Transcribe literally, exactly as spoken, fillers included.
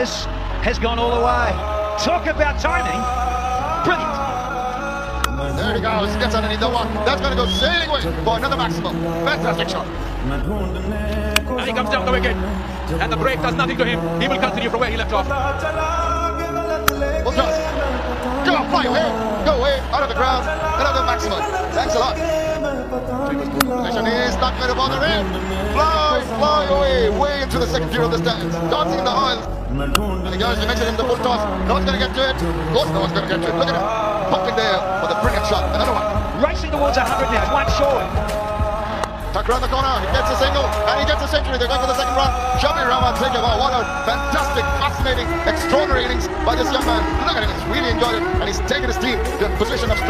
Davis has gone all the way. Talk about timing. Brilliant. There he goes. Gets underneath the one. That's going to go sailing away for another maximum. Fantastic shot. And he comes down the wicket. And the break does nothing to him. He will continue from where he left off. Well, go, fly away. Go away. Out of the ground. Another maximum. Thanks a lot. Position is not going to bother him. Fly, fly away, way into the second tier of the stands. Dancing in the aisles. And he goes, he makes it in the full toss. No one's going to get to it. Of course no one's going to get to it. Look at it. Popping there with a brilliant shot. Another one. Racing towards one hundred now. One short. Tuck around the corner. He gets a single. And he gets a century. They're going for the second run. Sabbir Rahman take it. Wow, what a fantastic, fascinating, extraordinary innings by this young man. Look at him. He's really enjoyed it. And he's taken his team to a position of strength.